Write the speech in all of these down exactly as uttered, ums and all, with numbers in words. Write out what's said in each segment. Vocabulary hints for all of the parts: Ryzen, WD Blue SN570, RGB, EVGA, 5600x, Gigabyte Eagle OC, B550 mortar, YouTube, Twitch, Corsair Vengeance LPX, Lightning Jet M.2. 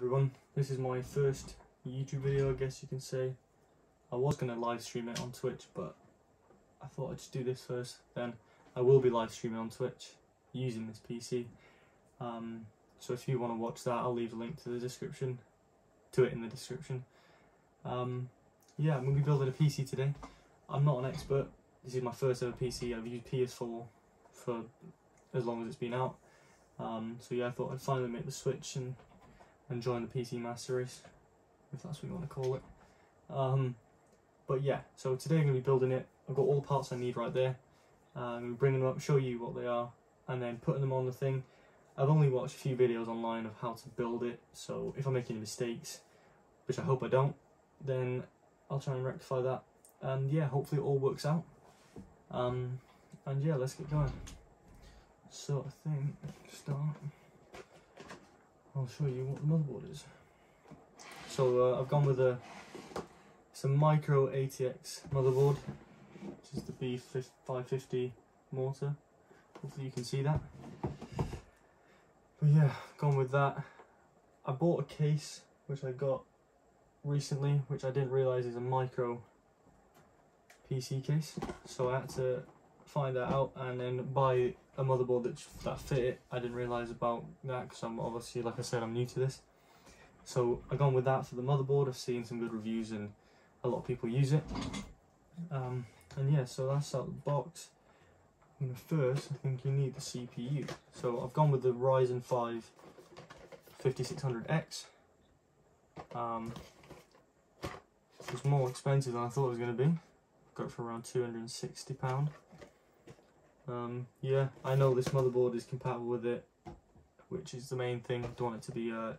everyone, this is my first YouTube video, I guess you can say. I was going to live stream it on Twitch, but I thought I'd just do this first. Then I will be live streaming on Twitch using this P C, um, so if you want to watch that, I'll leave a link to the description to it in the description. Um, yeah, I'm going to be building a P C today. I'm not an expert, this is my first ever P C. I've used P S four for as long as it's been out, um, so yeah, I thought I'd finally make the switch and, and join the P C Master Race, if that's what you want to call it. Um, but yeah, so today I'm going to be building it. I've got all the parts I need right there. Uh, I'm going to bring them up, show you what they are, and then putting them on the thing. I've only watched a few videos online of how to build it, so if I make any mistakes, which I hope I don't, then I'll try and rectify that. And yeah, hopefully it all works out. Um, and yeah, let's get going. So I think, start, I'll show you what the motherboard is. So uh, I've gone with a, it's a micro A T X motherboard, which is the B five fifty mortar. Hopefully you can see that. But yeah, gone with that. I bought a case which I got recently, which I didn't realise is a micro P C case, so I had to find that out and then buy a motherboard that that fit it. I didn't realise about that because I'm obviously, like I said, I'm new to this. So I've gone with that for the motherboard. I've seen some good reviews and a lot of people use it. Um, and yeah, so that's out of the box. And first, I think you need the C P U. So I've gone with the Ryzen five fifty-six hundred X. Um, it was more expensive than I thought it was going to be. Got it for around two hundred and sixty pounds. Um, yeah, I know this motherboard is compatible with it, which is the main thing. I don't want it to be uh,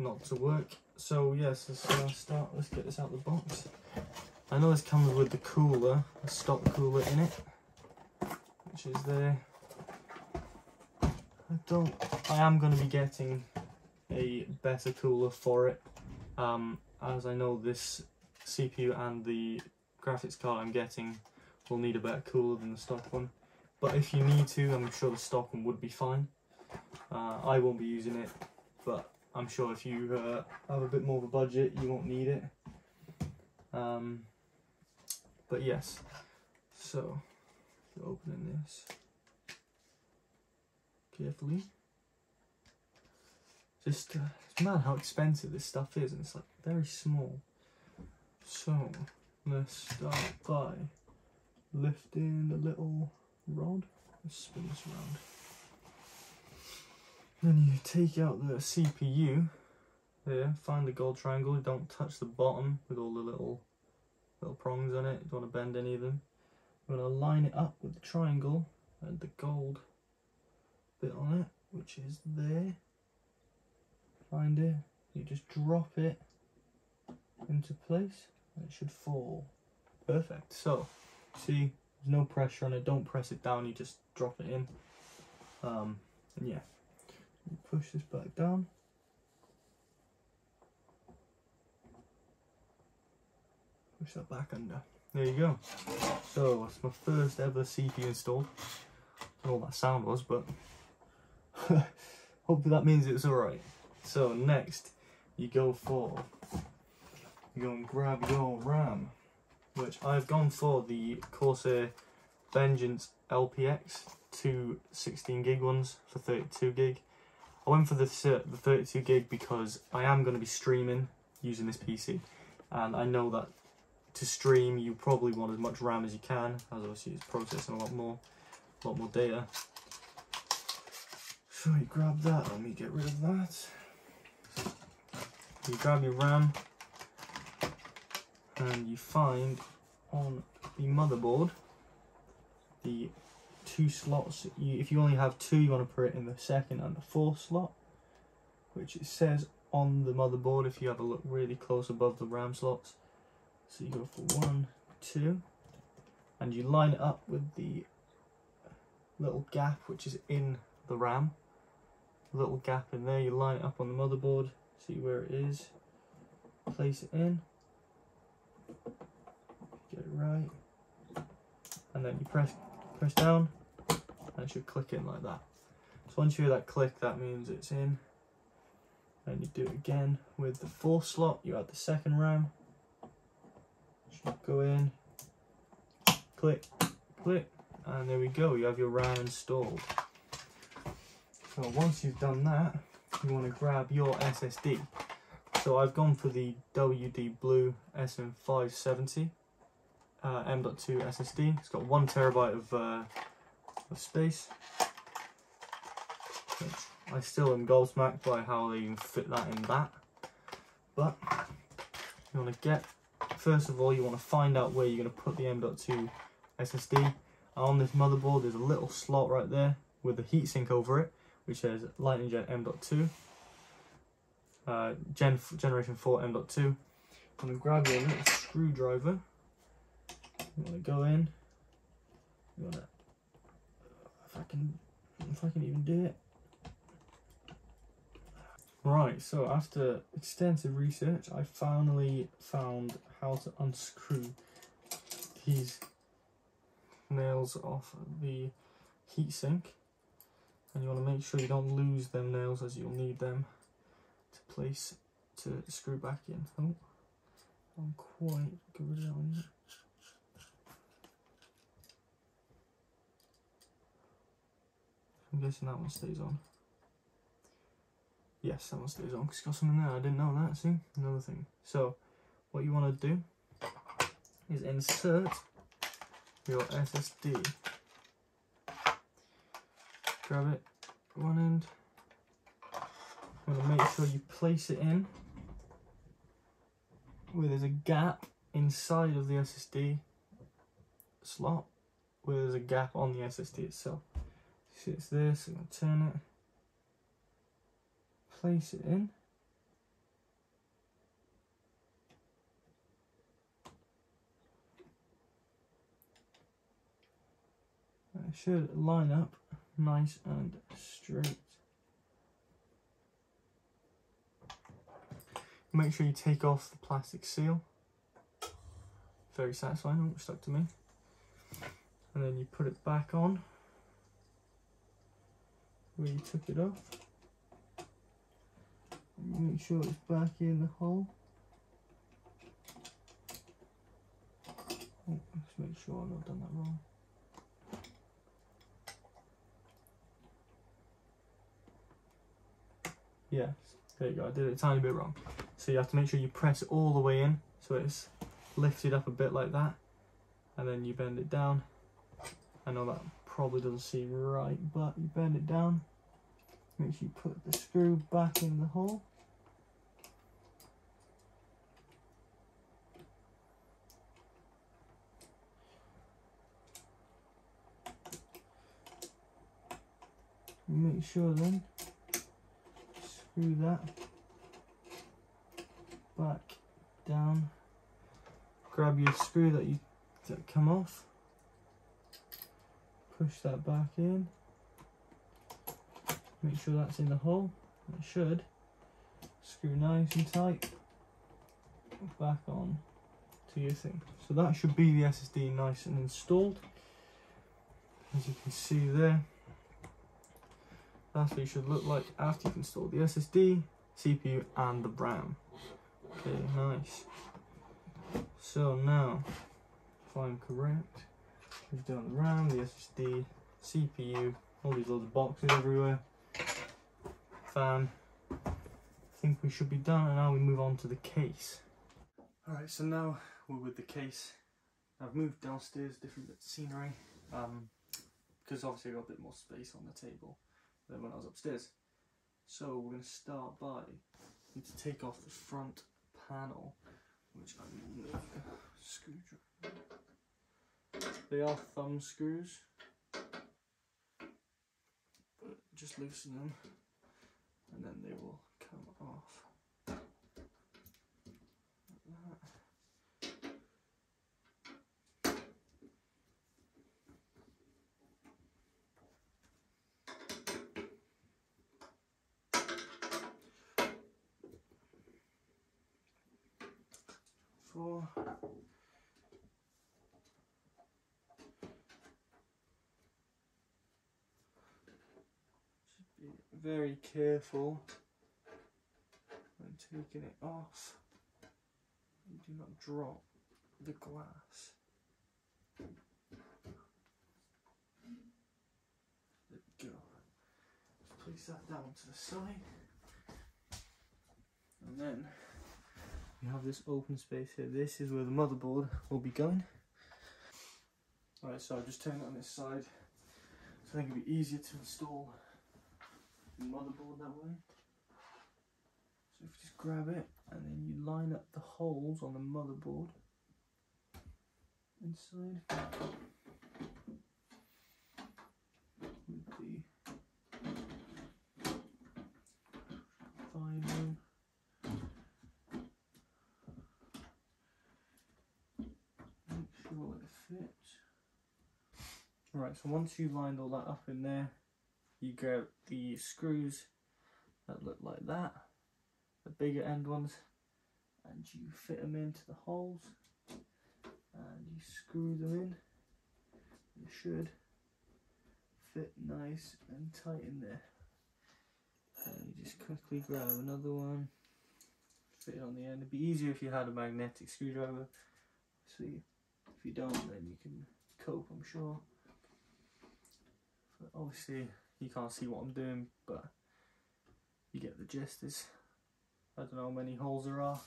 not to work. So yes, let's uh, start. Let's get this out of the box. I know this comes with the cooler, a stock cooler in it, which is there. I don't. I am going to be getting a better cooler for it, um, as I know this C P U and the graphics card I'm getting will need a better cooler than the stock one. But if you need to, I'm sure the stock one would be fine. Uh, I won't be using it, but I'm sure if you uh, have a bit more of a budget, you won't need it. Um, but yes, so opening this carefully. Just uh, it's mad how expensive this stuff is, and it's like very small. So let's start by lifting the little rod. Let's spin this around. Then you take out the C P U. There, find the gold triangle. Don't touch the bottom with all the little little prongs on it. You don't want to bend any of them. We're going to line it up with the triangle and the gold bit on it, which is there. Find it. You just drop it into place and it should fall. Perfect. So, see, there's no pressure on it. Don't press it down. You just drop it in. Um, and yeah, push this back down. Push that back under. There you go. So that's my first ever C P U installed. I don't know what that sound was, but hopefully that means it's alright. So next you go for, you go and grab your RAM, which I've gone for the Corsair Vengeance L P X, two sixteen gig ones for thirty-two gig. I went for the, the thirty-two gig because I am going to be streaming using this P C, and I know that to stream, you probably want as much RAM as you can, as obviously it's processing a lot more, a lot more data. So you grab that. Let me get rid of that. You grab your RAM, and you find on the motherboard the two slots. You, if you only have two, you want to put it in the second and the fourth slot, which it says on the motherboard. If you have a look really close above the RAM slots. So you go for one, two, and you line it up with the little gap which is in the RAM. Little gap in there, you line it up on the motherboard, see where it is, place it in, get it right, and then you press press down, and it should click in like that. So once you hear that click, that means it's in. and you do it again with the full slot. You add the second RAM, should go in, click, click, and there we go, you have your RAM installed. So once you've done that, you want to grab your S S D. So I've gone for the W D Blue S N five seventy uh, M dot two S S D. It's got one terabyte of, uh, of space. I still am gobsmacked by how they even fit that in that. But you want to get, first of all, you want to find out where you're going to put the M dot two S S D. On this motherboard, there's a little slot right there with a heatsink over it, which says Lightning Jet M dot two, uh, Gen Generation four M dot two. I'm going to grab your little screwdriver. You want to go in. You want to, if I can, if I can even do it. Right, so after extensive research, I finally found how to unscrew these nails off the heatsink. And you want to make sure you don't lose them nails, as you'll need them to place, to screw back in. Oh, I'm quite good on it. I'm guessing that one stays on. Yes, that one stays on because it's got something there. I didn't know that. See, another thing. So, what you want to do is insert your S S D. Grab it, one end. You want to make sure you place it in where there's a gap inside of the S S D slot, where there's a gap on the S S D itself. See, it's there, so I'm going to turn it. Place it in, it should line up nice and straight. Make sure you take off the plastic seal, very satisfying, it stuck to me, and then you put it back on where you took it off. Make sure it's back in the hole. Oh, let's make sure I've not done that wrong. Yeah, there you go, I did it a tiny bit wrong. So you have to make sure you press it all the way in, so it's lifted up a bit like that, and then you bend it down. I know that probably doesn't seem right, but you bend it down. Make sure you put the screw back in the hole. Make sure then, screw that back down. Grab your screw that you that come off. Push that back in. Make sure that's in the hole. It should screw nice and tight back on to your thing. So that should be the S S D nice and installed. As you can see there, that's what it should look like after you've installed the S S D, C P U, and the RAM. Okay, nice. So now, if I'm correct, we've done the RAM, the S S D, C P U, all these little boxes everywhere. Fan. I think we should be done, and now we move on to the case. Alright, so now we're with the case. I've moved downstairs, different bit of scenery, um, because obviously I got a bit more space on the table than when I was upstairs. So we're going to start by, I need to take off the front panel, which I need a screwdriver. They are thumb screws, but just loosen them, and then they will come off. Like that. Four. Very careful and taking it off. You do not drop the glass. There we go. Place that down to the side. And then we have this open space here. This is where the motherboard will be going. Alright, so I've just turned it on this side. So I think it'll be easier to install the motherboard that way. So if you just grab it and then you line up the holes on the motherboard inside with the vinyl. Make sure it fits. Right, so once you've lined all that up in there, you grab the screws that look like that, the bigger end ones, and you fit them into the holes, and you screw them in. It should fit nice and tight in there. And you just quickly grab another one, fit it on the end. It'd be easier if you had a magnetic screwdriver. See, if you don't, then you can cope, I'm sure. Obviously you can't see what I'm doing, but you get the gist. Is I don't know how many holes there are,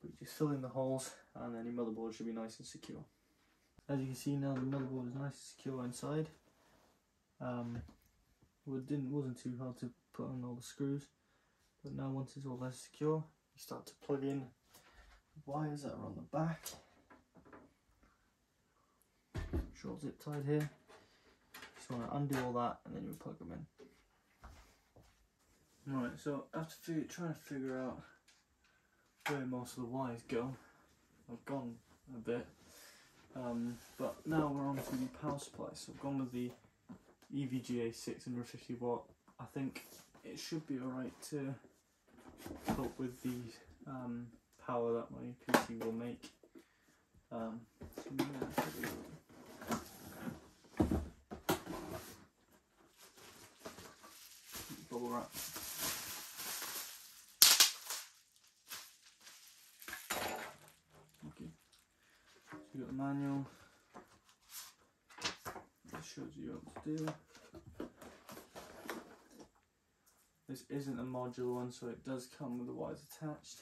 but you just fill in the holes and then your motherboard should be nice and secure. As you can see now, the motherboard is nice and secure inside. Um, well, it didn't wasn't too hard to put on all the screws, but now once it's all less secure, you start to plug in the wires that are on the back. Short zip tied here. So I'm going to undo all that and then you plug them in. Right, so after figure, trying to figure out where most of the wires go, I've gone a bit, um, but now we're on to the power supply. So I've gone with the E V G A six fifty watt. I think it should be alright to help with the um, power that my P C will make. Um, so yeah, bubble wrap. Okay, so you got the manual. This shows you what to do. This isn't a modular one, so it does come with the wires attached.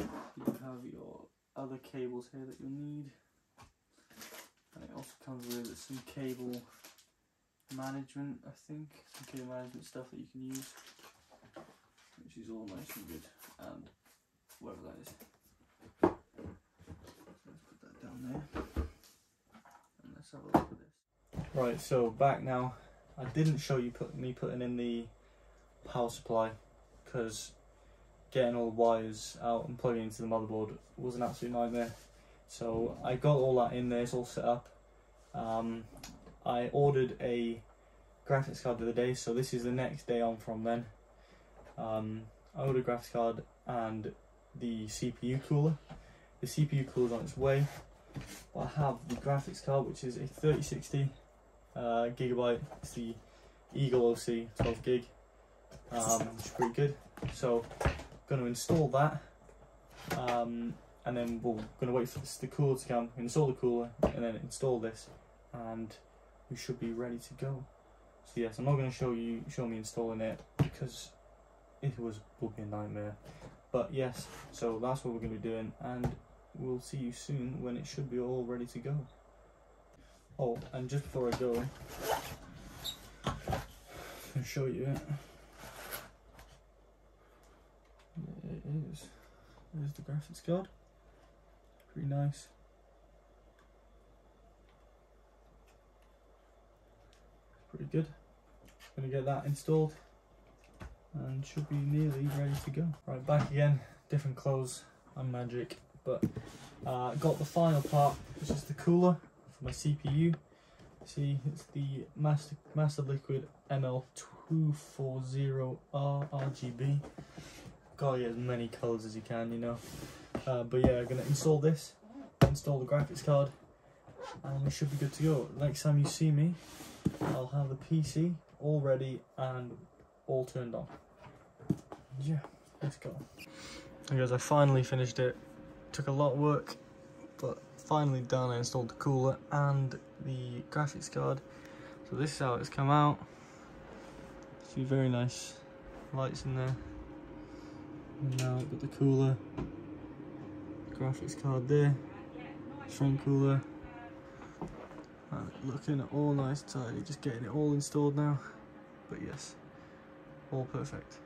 You have your other cables here that you'll need, and it also comes with some cable management, I think, some cable management stuff that you can use, which is all nice and good, and whatever that is. Let's put that down there, and let's have a look at this. Right, so back now. I didn't show you put, me putting in the power supply, because getting all the wires out and plugging into the motherboard was an absolute nightmare. So I got all that in there, it's all set up. Um, I ordered a graphics card the other day, so this is the next day on from then. Um, I ordered a graphics card and the C P U cooler. The C P U cooler is on its way. But I have the graphics card, which is a thirty sixty uh, Gigabyte. It's the Eagle O C, twelve gig, um, which is pretty good. So I'm going to install that, um, and then we're going to wait for this, the cooler to come, install the cooler, and then install this. And we should be ready to go. So yes, I'm not going to show you show me installing it, because it was will be a nightmare. But yes, so that's what we're going to be doing, and we'll see you soon when it should be all ready to go. Oh, and just before I go, I'm going to show you it. There it is. There's the graphics card. Pretty nice. Pretty good. Gonna get that installed and should be nearly ready to go. Right, back again, different clothes and magic, but uh, got the final part, which is the cooler for my C P U. See, it's the Master Master Liquid M L two forty R R G B. Got as many colours as you can, you know. Uh, but yeah, I'm gonna install this, install the graphics card, and we should be good to go. Next time you see me, I'll have the P C all ready and all turned on. Yeah. Let's go. And guys, I finally finished it. Took a lot of work, but finally done. I installed the cooler and the graphics card. So this is how it's come out. A few very nice lights in there. And now I've got the cooler, graphics card there, shrink cooler. And looking at all nice tidy, just getting it all installed now. But yes, all perfect.